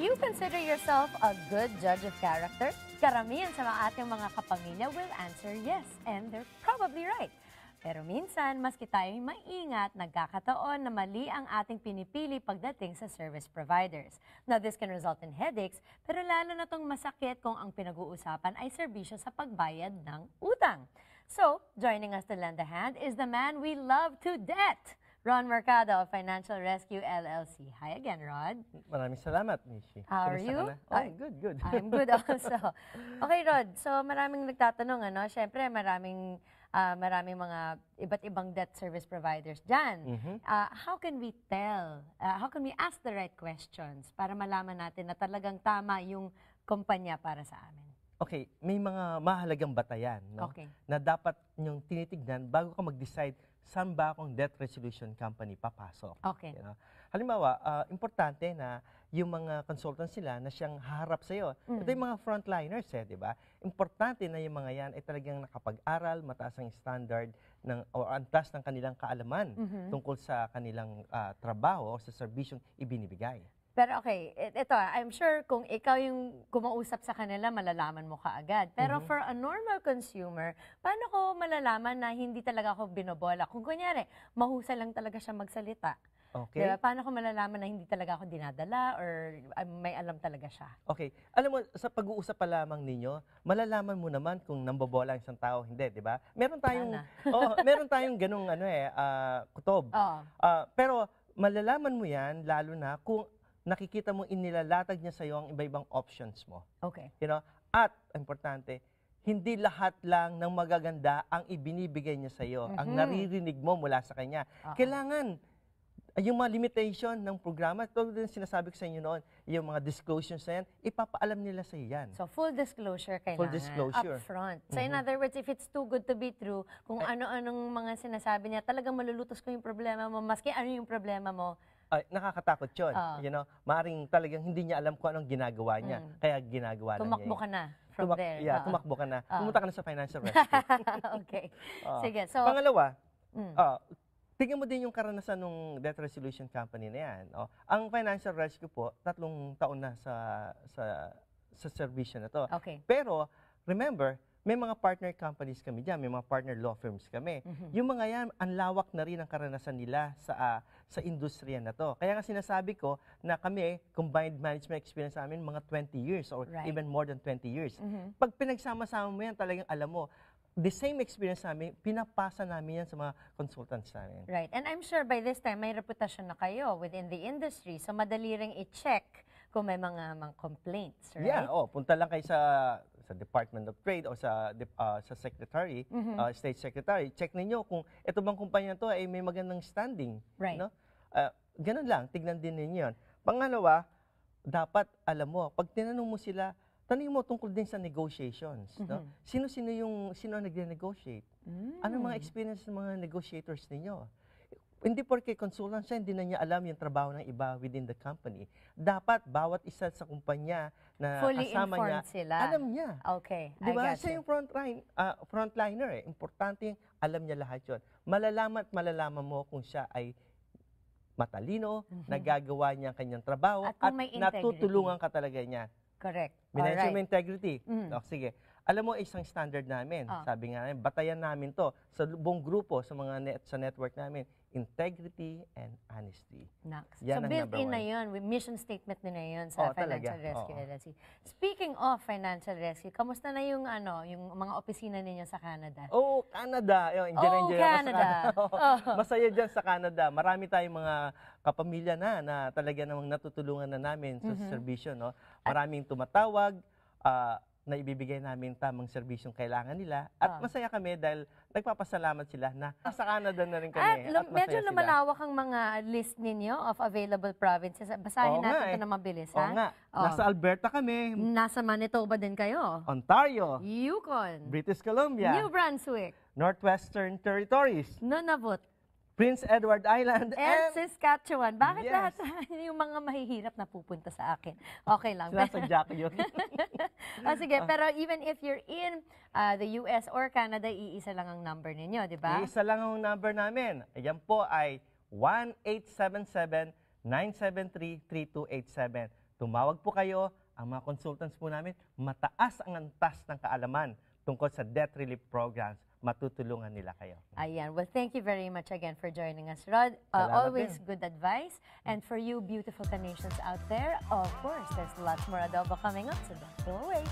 you consider yourself a good judge of character? Karamihan sa mga ating mga kapamilya will answer yes, and they're probably right. Pero minsan, maski tayo'y maingat, nagkakataon na mali ang ating pinipili pagdating sa service providers. Now, this can result in headaches, pero lalo na itong masakit kung ang pinag-uusapan ay serbisyo sa pagbayad ng utang. So, joining us to lend a hand is the man we love to debt, Ron Mercado of Financial Rescue LLC. Hi again, Rod. Maraming salamat, Mishi. How are you? Oh, good, good. I'm good also. Okay, Rod. So, maraming nagtatanong, ano? Siyempre, maraming mga iba't ibang debt service providers dyan. How can we ask the right questions para malaman natin na talagang tama yung kumpanya para sa amin? Okay, may mga mahalagang batayan, no? Okay. Na dapat niyong tinitignan bago ka mag-decide saan ba akong debt resolution company papasok. Okay. You know? Halimbawa, importante na yung mga consultants sila na siyang haharap sa'yo. Ito yung mga frontliners, di ba? Importante na yung mga yan ay talagang nakapag-aral, mataas ang standard ng, o antas ng kanilang kaalaman tungkol sa kanilang trabaho o sa serbisyong ibinibigay. Pero okay, ito, I'm sure kung ikaw yung kumausap sa kanila, malalaman mo kaagad. Pero for a normal consumer, paano ko malalaman na hindi talaga ako binobola? Kung kunyari, mahusay lang talaga siya magsalita. Okay. Diba? Paano ko malalaman na hindi talaga ako dinadala or may alam talaga siya? Okay. Alam mo, sa pag-uusap pa lamang ninyo, malalaman mo naman kung nambobola ang isang tao, hindi, di ba? Meron tayong, meron tayong ganung kutob. Pero malalaman mo yan, lalo na kung nakikita mo inilalatag niya sa'yo ang iba-ibang options mo. Okay. You know? At, importante, hindi lahat lang ng magaganda ang ibinibigay niya sa'yo, ang naririnig mo mula sa kanya. Kailangan yung mga limitation ng programa, tulad din sinasabi ko sa inyo noon, yung mga disclosures na yan, ipapaalam nila sa iyan. So, full disclosure kailangan. Full disclosure. Upfront. So, in other words, if it's too good to be true, kung ano-anong mga sinasabi niya, talagang malulutos ko yung problema mo, maski ano yung problema mo. Nakakatakot yun. You know, maaring talagang hindi niya alam kung anong ginagawa niya, kaya ginagawa lang niya. Tumakbo ka na. Tumakbo ka na. Pumunta ka na sa financial rescue. Okay. Sige. So, pangalawa, tingnan mo din yung karanasan ng debt resolution company na yan. O, ang financial rescue po, 3 taon na sa servisyo na to. Okay. Pero, remember, may mga partner companies kami dyan, may mga partner law firms kami. Yung mga yan, ang lawak na rin ang karanasan nila sa industriya na to. Kaya nga sinasabi ko na kami, combined management experience namin, mga 20 years or even more than 20 years. Pag pinagsama-sama mo yan, talagang alam mo, the same experience namin, pinapasa namin yan sa mga consultants namin. Right. And I'm sure by this time, may reputasyon na kayo within the industry. So, madali rin i-check kung may mga complaints, right? Yeah, punta lang kayo sa Department of Trade o sa Secretary, State Secretary. Check ninyo kung ito bang kumpanya to ay may magandang standing. Right. No? Ganun lang, tignan din ninyo yan. Pangalawa, dapat alam mo, pag tinanong mo sila, tanong mo tungkol din sa negotiations. No? Sino ang nag-negotiate? Ano mga experience ng mga negotiators ninyo? Hindi porke consultant siya, hindi na niya alam yung trabaho ng iba within the company. Dapat bawat isa sa kumpanya na fully kasama niya, sila. Alam niya. Okay, diba? I got siya yung frontliner. Eh. Importante alam niya lahat yun. Malalaman at malalaman mo kung siya ay matalino, nagagawa niya ang kanyang trabaho, at natutulungan ka talaga niya. Correct. Minensyon mo integrity. O, sige. Alam mo, isang standard namin. Sabi nga namin, batayan namin to sa buong grupo, sa network namin. Integrity and honesty. Yan so, built-in na yun. Mission statement na yun sa Financial Rescue LLC. Speaking of Financial Rescue, kamusta na yung, yung mga opisina ninyo sa Canada? Oh, Canada. Enjoy Canada. Masaya dyan sa Canada. Marami tayong mga kapamilya na talaga namang natutulungan na namin sa servisyo. No? Maraming tumatawag, na ibibigay namin tamang serbisyong kailangan nila. At masaya kami dahil nagpapasalamat sila na sa Canada na rin kami. At medyo lumalawak ang mga list ninyo of available provinces. Basahin natin ito na mabilis. Nasa Alberta kami. Nasa Manitoba din kayo. Ontario. Yukon. British Columbia. New Brunswick. Northwestern Territories. Nunavut. Prince Edward Island and Saskatchewan. Bakit lahat yung mga mahihirap na pupunta sa akin? Okay lang. Sinasadya ko yun. Sige, pero even if you're in the US or Canada, iisa lang ang number ninyo, di ba? Iisa lang ang number namin. Ayan po ay 1-877-973-3287. Tumawag po kayo. Ang mga consultants po namin, mataas ang antas ng kaalaman tungkol sa debt relief programs. Matutulungan nila kayo. Ayan. Well, thank you very much again for joining us, Rod. Always good advice. And for you beautiful Canadians out there, of course, there's lots more adobo coming up, so don't go away.